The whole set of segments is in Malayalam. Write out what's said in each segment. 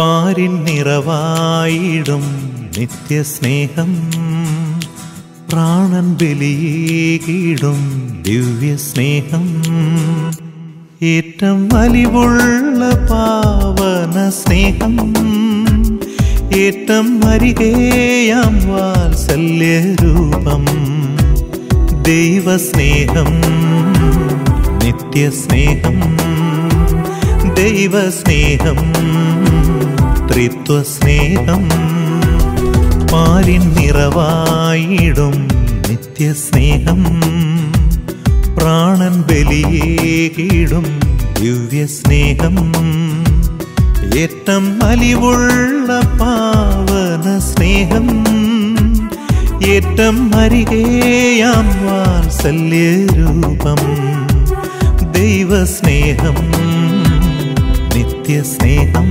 പാരിൻ നിറവായിടും നിത്യസ്നേഹം പ്രാണൻ ബലിയേകിടും ദിവ്യസ്നേഹം ഏറ്റവും വലിവുള്ള പാവന സ്നേഹം ഏറ്റവും അരികേയാം വാത്സല്യരൂപം ദൈവസ്നേഹം നിത്യസ്നേഹം ദൈവസ്നേഹം ത്രിത്വസ്നേഹം പാരിൻ നിറവായിടും നിത്യസ്നേഹം പ്രാണൻ ബലിയേകിടും ദിവ്യസ്നേഹം ഏറ്റം അലിവുള്ള പാവന സ്നേഹം ഏറ്റം അരികേയാം വാത്സല്യരൂപം ദൈവസ്നേഹം നിത്യസ്നേഹം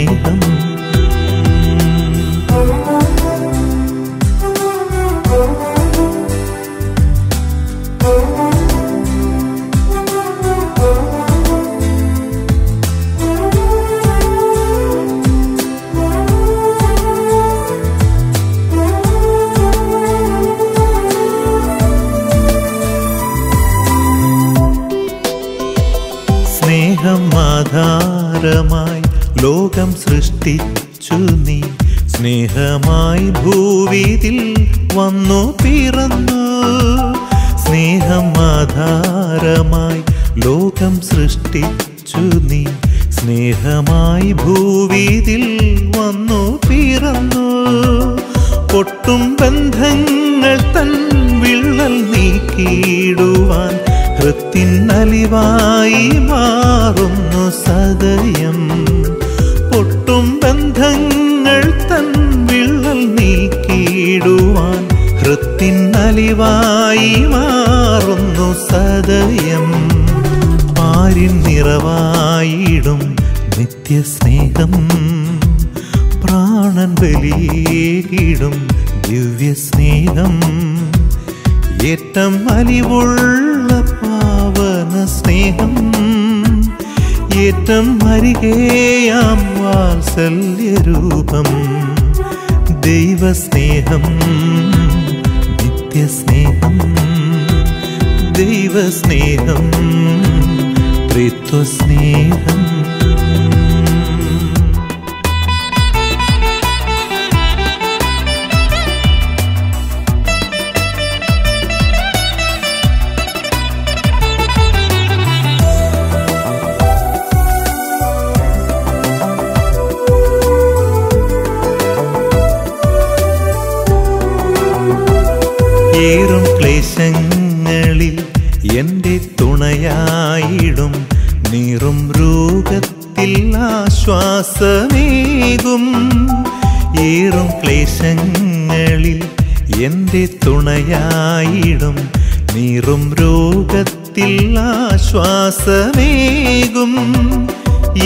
സ്നേഹമാധാരമായി ലോകം സൃഷ്ടിച്ചു നീ സ്നേഹമായി ഭൂവിതിൽ വന്നു പിറന്നു സ്നേഹമാധാരമായി ലോകം സൃഷ്ടിച്ചു നീ സ്നേഹമായി ഭൂവിതിൽ വന്നു പിറന്നു പൊട്ടും ബന്ധങ്ങൾ തൻ വിള്ളൽ നീക്കിയിടുവാൻ ഹൃത്തിനലിവായി മാറുന്നു സദയം പൊട്ടും ബന്ധങ്ങൾ തൻ വിള്ളൽ നീക്കിയിടുവാൻ ഹൃത്തിനലിവായി മാറുന്നു സദയം പാരിൻ നിറവായിടും നിത്യസ്നേഹം പ്രാണൻ ബലിയേകിടും ദിവ്യസ്നേഹം ഏറ്റം അലിവുള്ള പാവന സ്നേഹം ഏറ്റം അരികേയാം വാത്സല്യരൂപം ദൈവസ്നേഹം നിത്യസ്നേഹം ദൈവസ്നേഹം ത്രിത്വസ്നേഹം ഏറും ക്ലേശങ്ങളിൽ എൻ്റെ തുണയായിടും നീറും രോഗത്തിൽ ആശ്വാസമേകും ഏറും ക്ലേശങ്ങളിൽ എൻ്റെ തുണയായിടും നീറും രോഗത്തിൽ ആശ്വാസമേകും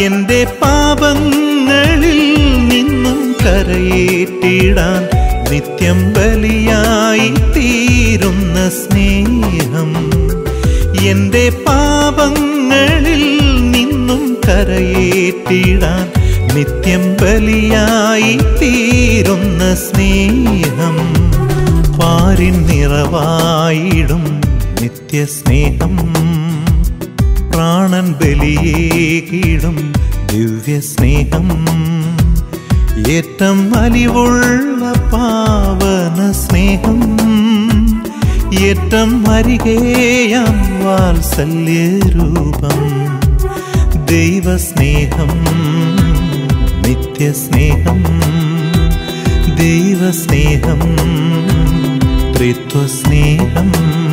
എൻ്റെ പാപങ്ങളിൽ നിന്നും കരയേറ്റിടാൻ നിത്യം ബലിയായി തീരുന്ന സ്നേഹം എൻ്റെ പാപങ്ങളിൽ നിന്നും കരയേറ്റിടാൻ നിത്യം ബലിയായി തീരുന്ന സ്നേഹം പാരിൻ നിറവായിടും നിത്യസ്നേഹം പ്രാണൻ ബലിയേകിടും ദിവ്യസ്നേഹം ഏറ്റം അലിവുള്ള പാവന സ്നേഹം ഏറ്റം അരികേയാം വാത്സല്യരൂപം ദൈവസ്നേഹം നിത്യസ്നേഹം ദൈവസ്നേഹം ത്രിത്വസ്നേഹം